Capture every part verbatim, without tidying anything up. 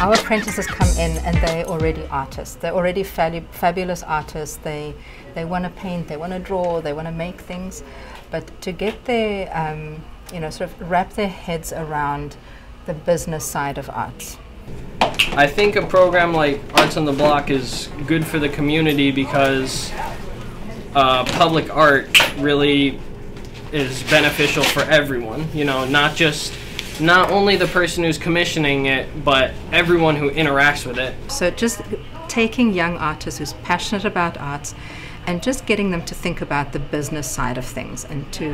Our apprentices come in and they're already artists. They're already fab fabulous artists. They, they want to paint, they want to draw, they want to make things. But to get their, um, you know, sort of wrap their heads around the business side of arts. I think a program like Arts on the Block is good for the community because uh, public art really is beneficial for everyone. You know, not just not only the person who's commissioning it, but everyone who interacts with it. So just taking young artists who's passionate about arts and just getting them to think about the business side of things and to,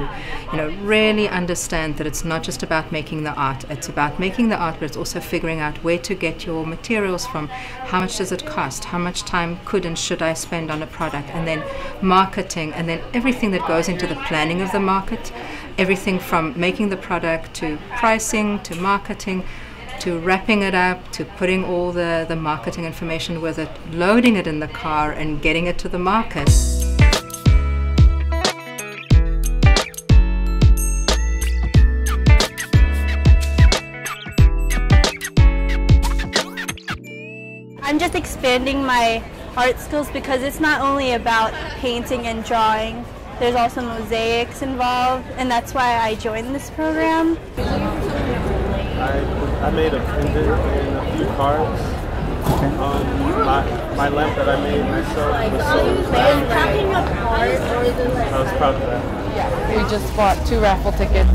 you know, really understand that it's not just about making the art, it's about making the art, but it's also figuring out where to get your materials from, how much does it cost, how much time could and should I spend on a product, and then marketing, and then everything that goes into the planning of the market, everything from making the product to pricing, to marketing, to wrapping it up, to putting all the, the marketing information with it, loading it in the car and getting it to the market. I'm just expanding my art skills because it's not only about painting and drawing, there's also mosaics involved, and that's why I joined this program. I, I made a pendant and a few cards. Okay. Um, my, my lamp that I made myself was sold. I was proud of that. We just bought two raffle tickets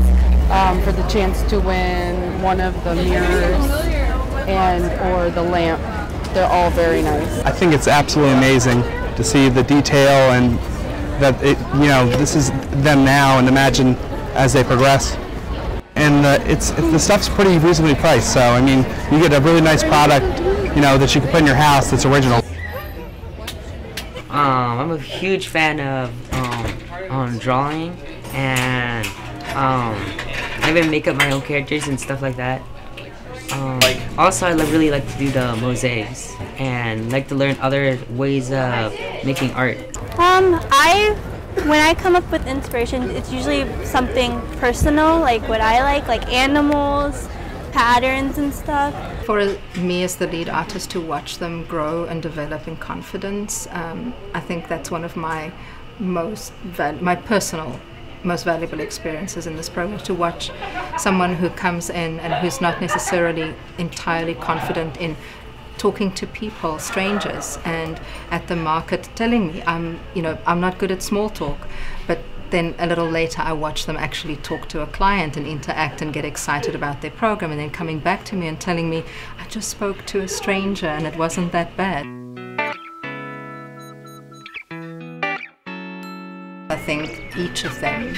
um, for the chance to win one of the mirrors and or the lamp. They're all very nice. I think it's absolutely amazing to see the detail and that it, you know, this is them now and imagine as they progress. And uh, it's, the stuff's pretty reasonably priced, so I mean, you get a really nice product, you know, that you can put in your house that's original. Um, I'm a huge fan of um, um, drawing, and um, I even make up my own characters and stuff like that. Um, also, I really like to do the mosaics, and like to learn other ways of making art. Um, I. When I come up with inspiration, it's usually something personal, like what I like, like animals, patterns and stuff. For me as the lead artist to watch them grow and develop in confidence, um, I think that's one of my most, val my personal, most valuable experiences in this program, to watch someone who comes in and who's not necessarily entirely confident in talking to people, strangers, and at the market telling me I'm, you know, I'm not good at small talk, but then a little later I watch them actually talk to a client and interact and get excited about their program, and then coming back to me and telling me I just spoke to a stranger and it wasn't that bad. I think each of them um,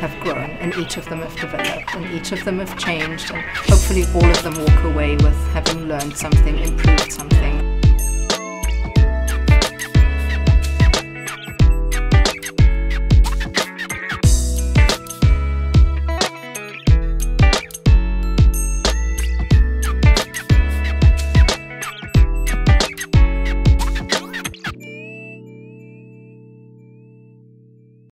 have grown, and each of them have developed, and each of them have changed, and hopefully all of them walk away with having learned something, improved something.